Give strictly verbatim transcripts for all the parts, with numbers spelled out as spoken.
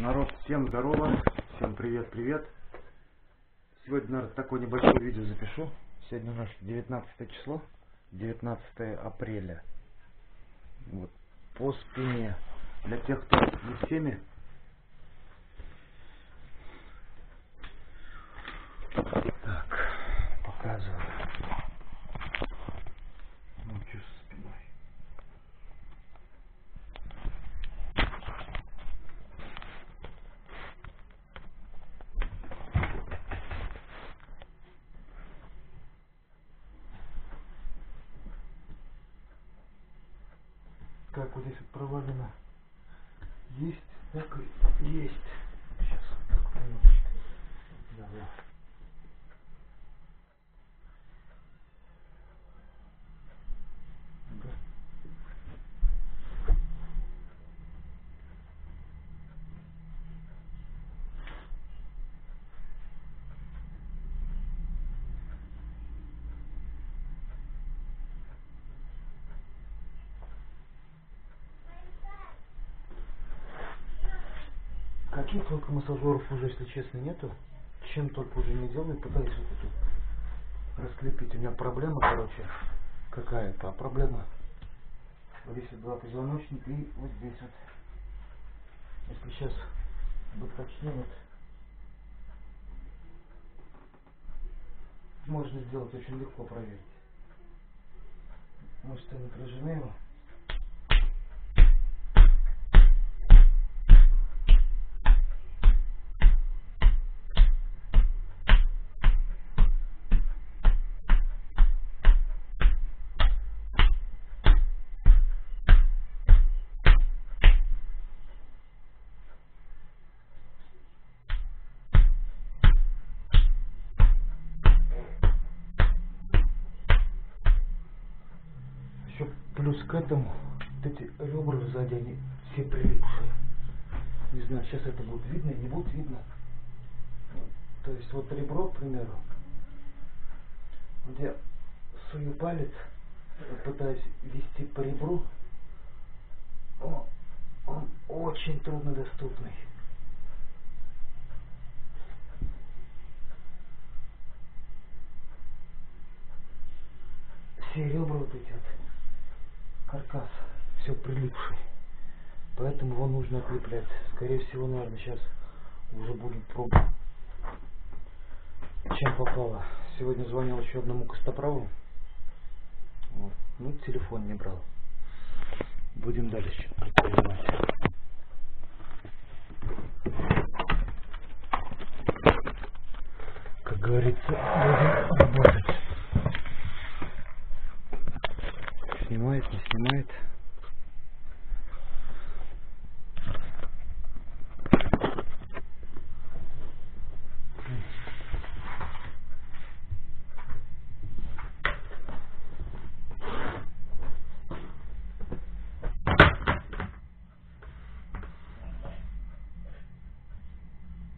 Народ, всем здорово, всем привет-привет. Сегодня, народ, такое небольшое видео запишу. Сегодня у нас девятнадцатое число, девятнадцатое апреля. Вот, по спине. Для тех, кто не в теме, так, показываю. Ну, что со спиной? Так, вот здесь вот провалено. Есть, так и есть. Сейчас вот так минуточку. Да, да. Каких только массажеров уже, если честно, нету. Чем только уже не делаю, пытаюсь вот эту раскрепить. У меня проблема, короче, какая-то. А проблема вот здесь вот два позвоночника и вот здесь вот. Если сейчас вот такие вот. Можно сделать очень легко, проверить. Мышцы напряжены его. Плюс к этому вот эти ребра сзади, они все прилипшие. Не знаю, сейчас это будет видно, не будет видно. То есть вот ребро, к примеру, где сую палец, пытаюсь вести по ребру, он, он очень труднодоступный. Все ребра вот эти вот. Каркас все прилипший, поэтому его нужно окреплять. Скорее всего, наверное, сейчас уже будем пробовать, чем попало. Сегодня звонил еще одному костоправу, вот. Ну, телефон не брал. Будем дальше предпринимать. Как говорится, будем работать. Снимает, не снимает.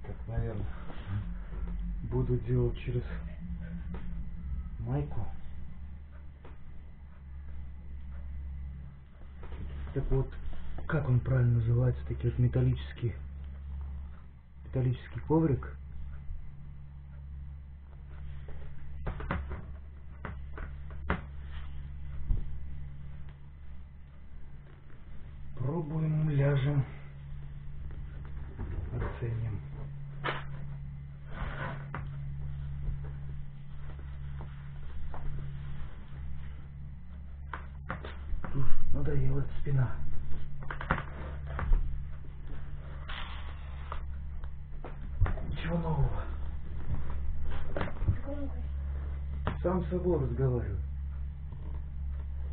Так, наверное, буду делать через майку. Так вот, как он правильно называется, такие вот металлические, металлический коврик. Пробуем, ляжем, оценим. Надоела спина. Ничего нового. Сам с собой разговариваю.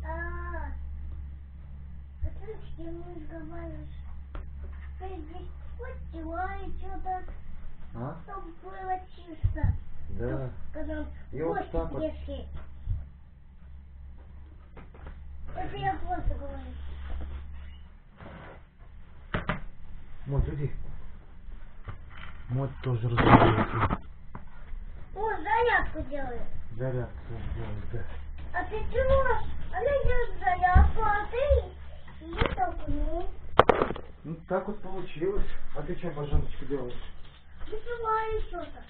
А-а-а. А ты с кем разговариваешь? Ты здесь подтела и что-то. А? Там было чисто. Да. Когда вот там детский. Это я просто говорю. Вот, иди. Вот тоже разговаривает. О, зарядку делает. Зарядку делает, да. А ты чего? Она делает зарядку, а ты... Ну, Так вот получилось. А ты что, Боженочка, делаешь? Вызываю что-то.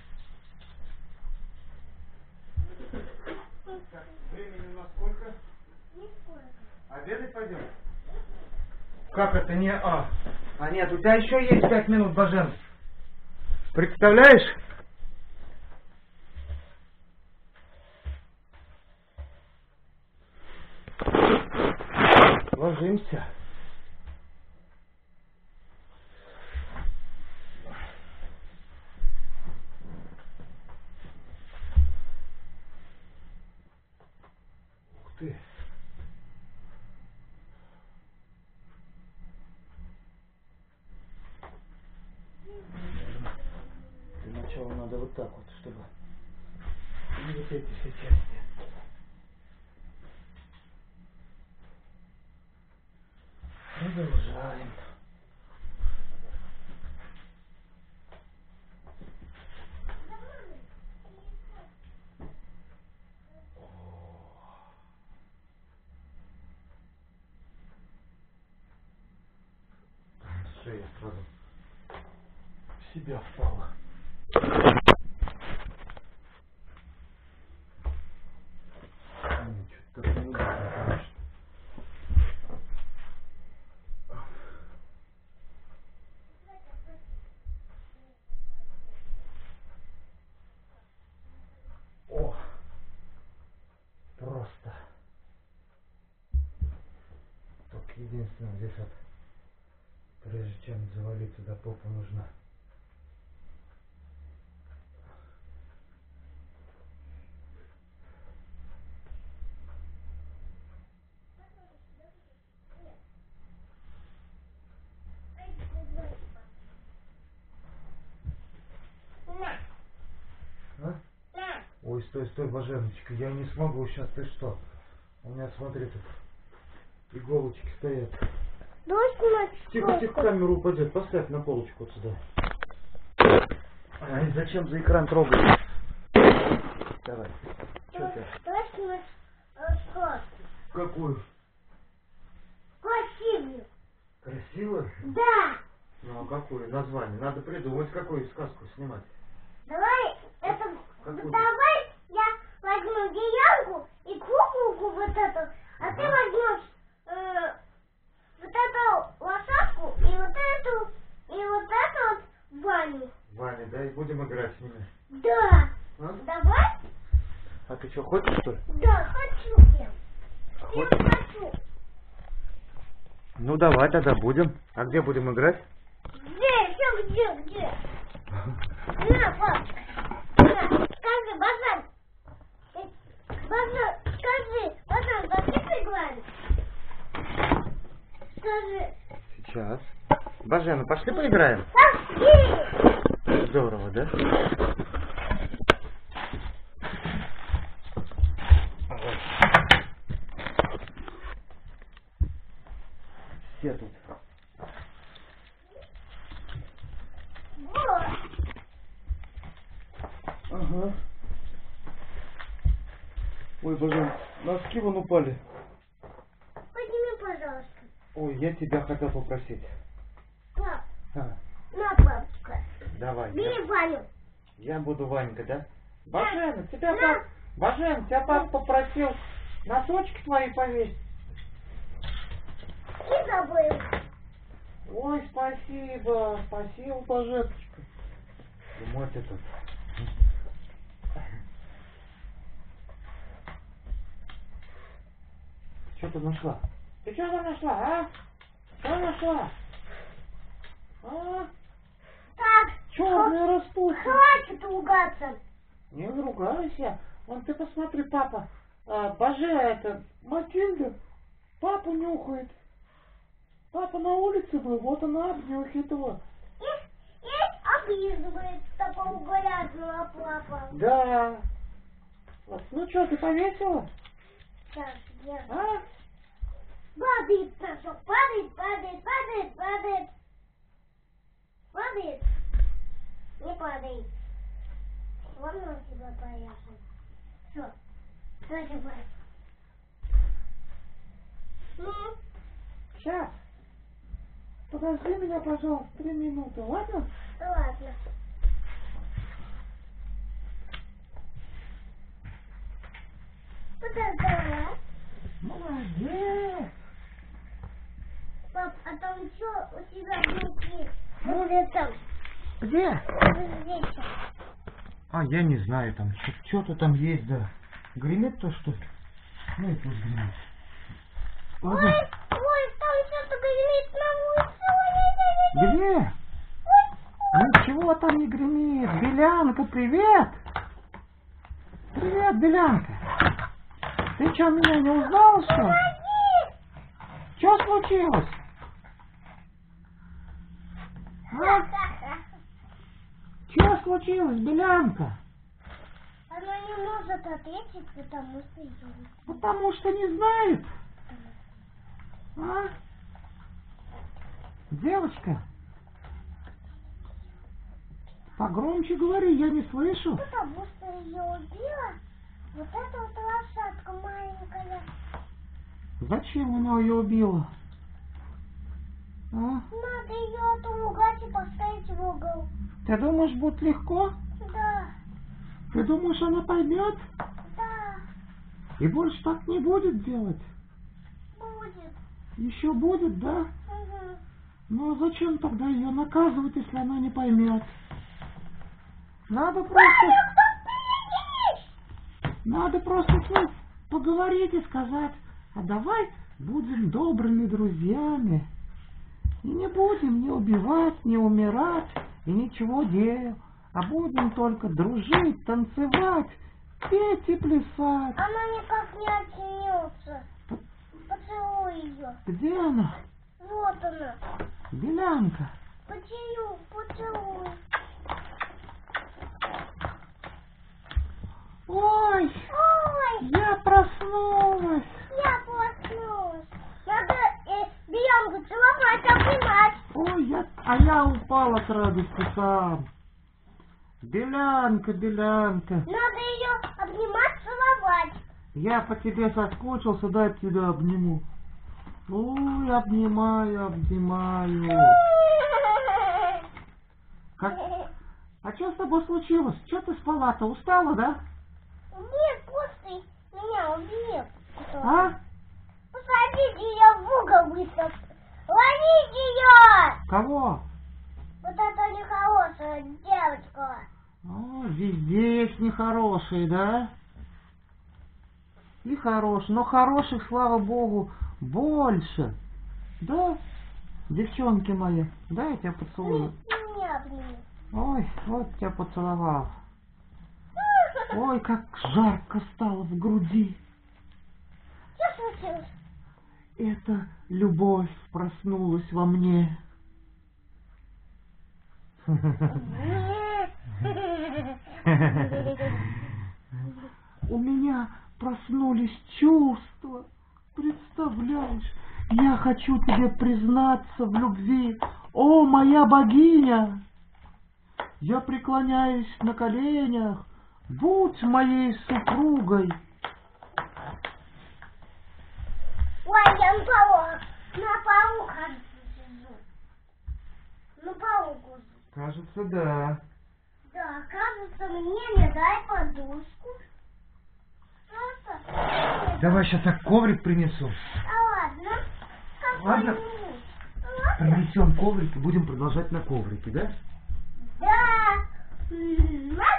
Времени у нас сколько? Нисколько. Обедать пойдем? Как это не а? А нет, у тебя еще есть пять минут, Божен. Представляешь? Ложимся. Ух ты. Для начала надо вот так вот, чтобы не вот эти все части. Продолжаем. Шея сразу в себя впала. Единственное, здесь вот, прежде чем завалить туда попу, нужно а? Ой, стой, стой, Боженочка, я не смогу сейчас, ты что? У меня, смотри, тут иголочки стоят. Тихо, тихо, камеру упадет. Поставь на полочку вот сюда. А, и зачем за экран трогать? Давай. Что ты? Какую? Красивую. Красивую? Да. Ну а какую? Название. Надо придумать, какую сказку снимать. Давай, это... Давай я возьму гиянку и куколку вот эту. А ага. Ты возьмешь э, вот эту лошадку и вот эту, и вот эту вот Ваню. Ваня, да, и будем играть с ними. Да. А? Давай. А ты что, хочешь, что ли? Да, хочу я. Хочешь? Я хочу. Ну давай тогда будем. А где будем играть? Где, где, где, где? На, пап. На, скажи, Божен. Божен, скажи. Божен, да ты пригладишь? Скажи. Сейчас. Божен, ну пошли поиграем. Пошли. Здорово, да? Все тут. Вот. Ага. Ой, Божен, носки вон упали. Подними, пожалуйста. Ой, я тебя хотел попросить. Пап, а. На, папочка. Давай. Бери Ваню. Я буду Ванька, да? Божен, тебя на. пап... Божен, тебя пап попросил носочки твои повесить. И забыл. Ой, спасибо, спасибо, Боженочка. Чему ты тут? Что ты нашла? Ты что там нашла, а? Что нашла? А? Так. Черные растут. Хватит ругаться. Не ругайся. Вон ты посмотри, папа. А, Боже, это Матильда. Папу нюхает. Папа на улице был, вот она обнюхит его. И, и облизывает такого грязного папа. Да. Вот. Ну что, ты повесила? Так, я... А? Падает, пошел, падает, падает, падает, падает. Падает. Не падает. Вон он тебя поехал. Все. Надевай. Ну? Сейчас. Подожди меня, пожалуйста, три минуты, ладно? Ладно. Подождала. Молодец. Пап, а там что у тебя внутри? Вот там. Где? Вот здесь. А, я не знаю там. Что-то там есть, да. Гремит-то что-то? Ну и пусть гремит. Ладно. Ой, ой, там что-то гремит на улице. Где? Ой, ой. Ничего там не гремит. Белянка, привет. Привет, Белянка. Ты что, меня не узнала, что? Помоги! Что случилось? А? Что случилось, Белянка? Она не может ответить, потому что не знает. Потому что не знает? А? Девочка, погромче говори, я не слышу. Потому что ее убила вот эта вот лошадка маленькая. Зачем она ее убила? А? Надо ее отругать и поставить в угол. Ты думаешь, будет легко? Да. Ты думаешь, она поймет? Да. И больше так не будет делать? Будет. Еще будет, да? Угу. Ну а зачем тогда ее наказывать, если она не поймет? Надо просто... Папа, Надо просто с ней поговорить и сказать, а давай будем добрыми друзьями. И не будем не убивать, не умирать и ничего делать. А будем только дружить, танцевать, петь и плясать. Она никак не оттянется. Поцелуй ее. Где она? Вот она. Белянка. Поцелуй, поцелуй. Ой, Ой, я проснулась. Я проснулась. Надо э, Белянку целовать, обнимать. Ой, я, а я упала от радости сам. Белянка, Белянка. Надо ее обнимать, целовать. Я по тебе соскучился, дай тебя обниму. Ой, обнимаю, обнимаю. Как? А что с тобой случилось? Что ты спала-то? Устала, да? Нет, просто меня убили. А? Посадите ее в угол быстро. Ловите ее! Кого? Вот это нехорошая девочка. О, везде есть нехорошие, да? И хорошие. Но хороших, слава богу, больше. Да, девчонки мои? Да, я тебя поцелую. Ой, вот тебя поцеловал. Ой, как жарко стало в груди. Что случилось? Эта любовь проснулась во мне. У меня проснулись чувства. Представляешь, я хочу тебе признаться в любви. О, моя богиня! Я преклоняюсь на коленях. Будь моей супругой. Ой, я на паук. На паук, кажется, на пауку. Кажется, да. Да, кажется, мне не дай подушку. Просто... Давай сейчас я коврик принесу. А ладно. Ладно. ладно. Принесем коврик и будем продолжать на коврике, да? Да. Наконец-то.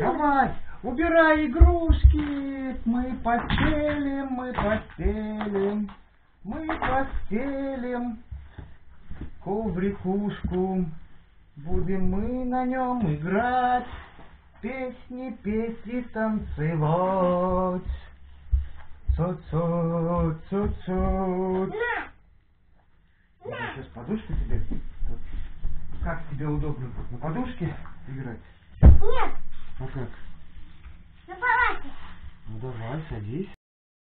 Давай, убирай игрушки, мы постелим, мы постелим, мы постелим коврикушку, будем мы на нем играть, песни петь и танцевать. Цо-цо, цо-цо. Сейчас подушку тебе. Как тебе удобно на подушке играть? Нет. А как? На палате. Ну давай, садись.